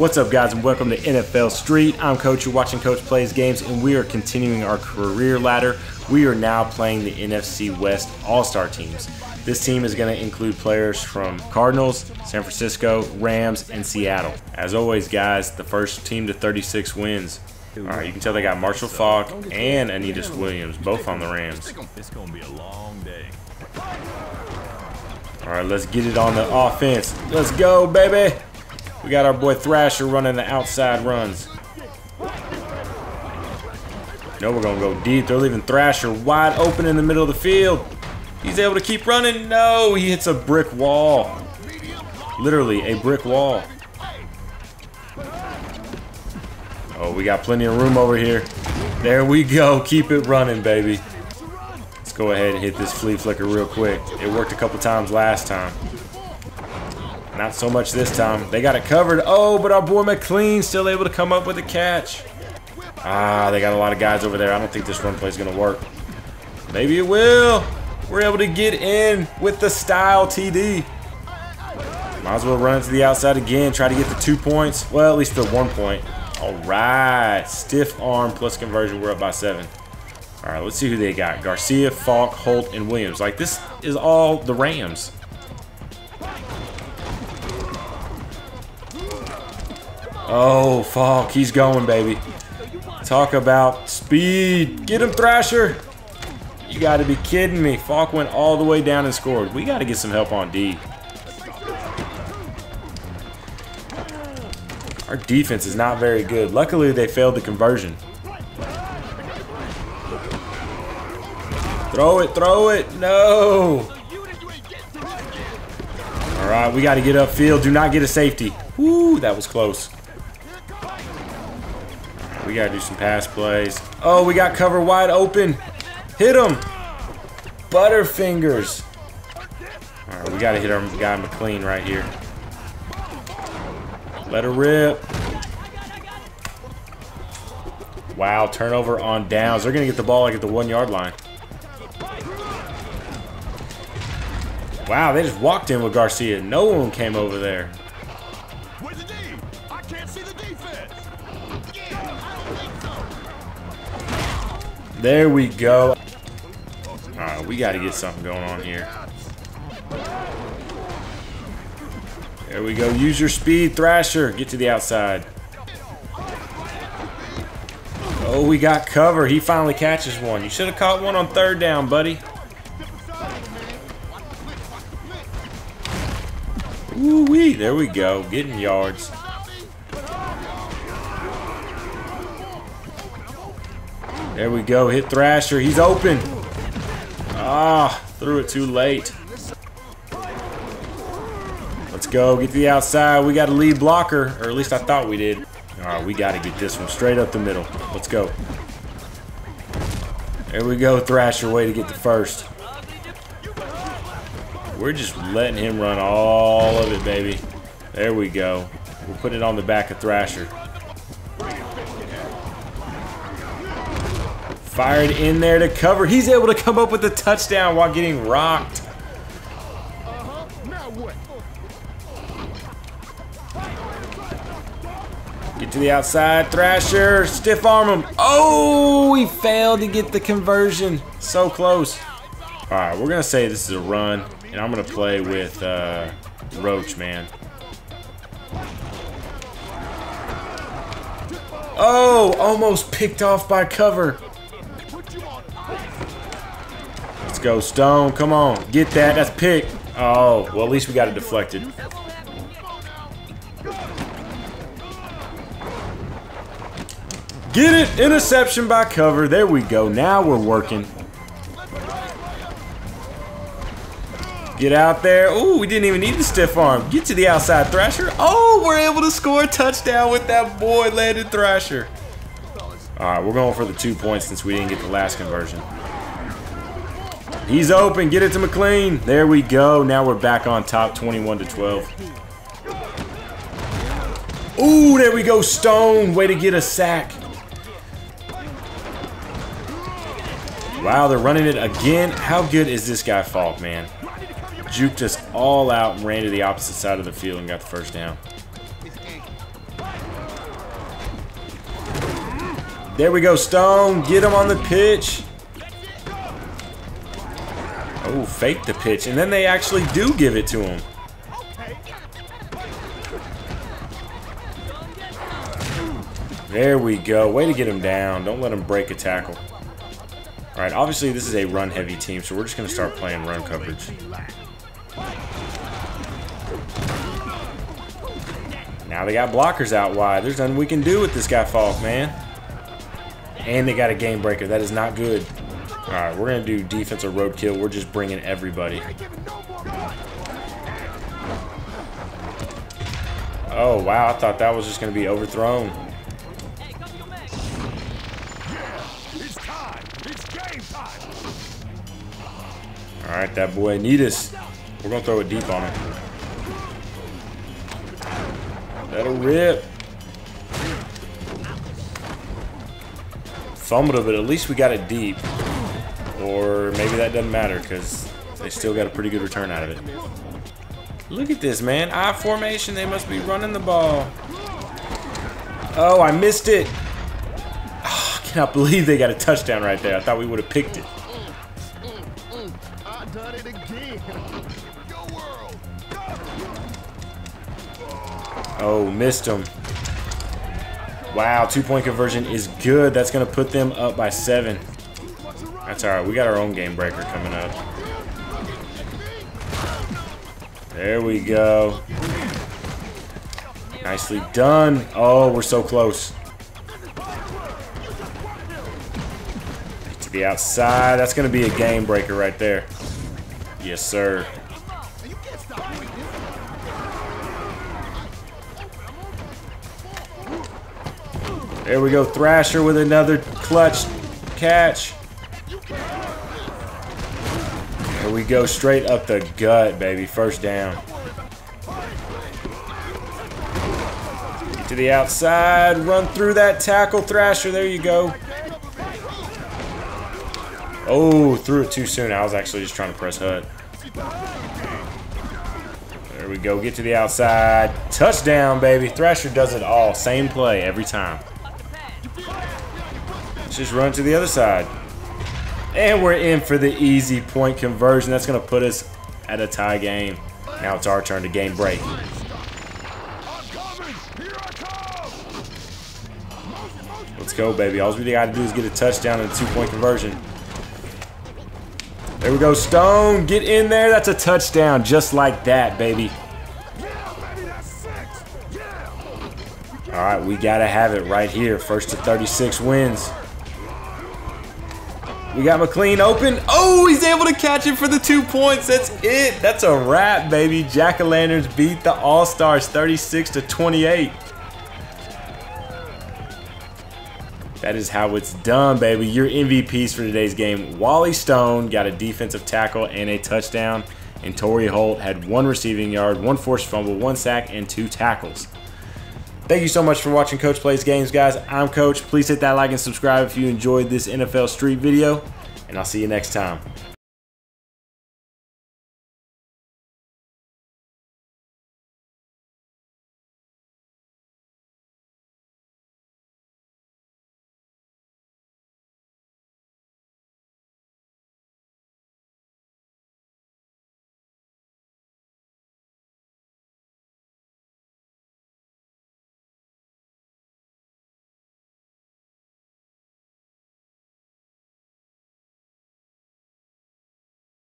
What's up, guys, and welcome to NFL Street. I'm Coach. You're watching Coach Plays Games, and we are continuing our career ladder. We are now playing the NFC West All-Star teams. This team is going to include players from Cardinals, San Francisco, Rams, and Seattle. As always, guys, the first team to 36 wins. All right, you can tell they got Marshall Faulk and Anitas Williams, both on the Rams. It's going to be a long day. All right, let's get it on the offense. Let's go, baby. We got our boy Thrasher running the outside runs. No, we're going to go deep. They're leaving Thrasher wide open in the middle of the field. He's able to keep running. No, he hits a brick wall. Literally a brick wall. Oh, we got plenty of room over here. There we go. Keep it running, baby. Let's go ahead and hit this flea flicker real quick. It worked a couple times last time. Not so much this time. They got it covered. Oh, but our boy McLean still able to come up with a catch. Ah, they got a lot of guys over there. I don't think this run play is going to work. Maybe it will. We're able to get in with the style TD. Might as well run to the outside again. Try to get the 2 points. Well, at least the 1 point. All right. Stiff arm plus conversion. We're up by 7. All right, let's see who they got. Garcia, Faulk, Holt, and Williams. Like, this is all the Rams. Oh, Faulk, he's going, baby. Talk about speed. Get him, Thrasher. You got to be kidding me. Faulk went all the way down and scored. We got to get some help on D. Our defense is not very good. Luckily, they failed the conversion. Throw it, throw it. No. All right, we got to get upfield. Do not get a safety. Woo, that was close. We got to do some pass plays. Oh, we got cover wide open. Hit him. Butterfingers. All right, we got to hit our guy McLean right here. Let her rip. Wow, turnover on downs. They're going to get the ball like at the 1 yard line. Wow, they just walked in with Garcia. No one came over there. There we go. All right, we got to get something going on here. There we go. Use your speed, Thrasher. Get to the outside. Oh, we got cover. He finally catches one. You should have caught one on 3rd down, buddy. Woo-wee. There we go. Getting yards. There we go. Hit Thrasher. He's open. Ah, threw it too late. Let's go. Get to the outside. We got a lead blocker, or at least I thought we did. All right, we got to get this one straight up the middle. Let's go. There we go. Thrasher, way to get the first. We're just letting him run all of it, baby. There we go. We'll put it on the back of Thrasher. Fired in there to cover. He's able to come up with a touchdown while getting rocked. Get to the outside. Thrasher, stiff arm him. Oh, he failed to get the conversion. So close. All right, we're going to say this is a run, and I'm going to play with Roach, man. Oh, almost picked off by cover. Go Stone, come on, get that. That's pick. Oh, well, at least we got it deflected. Get it. Interception by cover. There we go. Now we're working. Get out there. Ooh, we didn't even need the stiff arm. Get to the outside, Thrasher. Oh, we're able to score a touchdown with that boy landed Thrasher. All right, we're going for the 2 points since we didn't get the last conversion. He's open. Get it to McLean. There we go. Now we're back on top, 21-12. Ooh, there we go. Stone. Way to get a sack. Wow, they're running it again. How good is this guy Faulk, man? Juked us all out and ran to the opposite side of the field and got the first down. There we go, Stone. Get him on the pitch. Oh, fake the pitch. And then they actually do give it to him. There we go. Way to get him down. Don't let him break a tackle. All right, obviously this is a run-heavy team, so we're just going to start playing run coverage. Now they got blockers out wide. There's nothing we can do with this guy, Faulk, man. And they got a game breaker. That is not good. All right, we're going to do defensive roadkill. We're just bringing everybody. Oh, wow. I thought that was just going to be overthrown. All right, that boy Anitas. We're going to throw it deep on him. That'll rip. Fumbled it, but at least we got it deep. Or maybe that doesn't matter because they still got a pretty good return out of it. Look at this, man. I formation. They must be running the ball. Oh, I missed it. Oh, I cannot believe they got a touchdown right there. I thought we would have picked it. I done it again. Oh, missed him. Wow, two-point conversion is good. That's going to put them up by 7. That's all right. We got our own game breaker coming up. There we go. Nicely done. Oh, we're so close. To the outside. That's going to be a game breaker right there. Yes, sir. There we go, Thrasher with another clutch catch. There we go, straight up the gut, baby. First down. Get to the outside, run through that tackle, Thrasher. There you go. Oh, threw it too soon. I was actually just trying to press HUD. There we go, get to the outside. Touchdown, baby. Thrasher does it all. Same play every time. Let's just run to the other side. And we're in for the easy point conversion. That's going to put us at a tie game. Now it's our turn to game break. Let's go, baby. All we got to do is get a touchdown and a two-point conversion. There we go. Stone, get in there. That's a touchdown just like that, baby. All right, we got to have it right here. First to 36 wins. We got McLean open. Oh, he's able to catch it for the 2 points. That's it. That's a wrap, baby. Jack-o'-lanterns beat the All-Stars 36-28. That is how it's done, baby. Your MVPs for today's game. Wally Stone got a defensive tackle and a touchdown. And Torrey Holt had 1 receiving yard, 1 forced fumble, 1 sack, and 2 tackles. Thank you so much for watching Coach Plays Games, guys. I'm Coach. Please hit that like and subscribe if you enjoyed this NFL Street video, and I'll see you next time.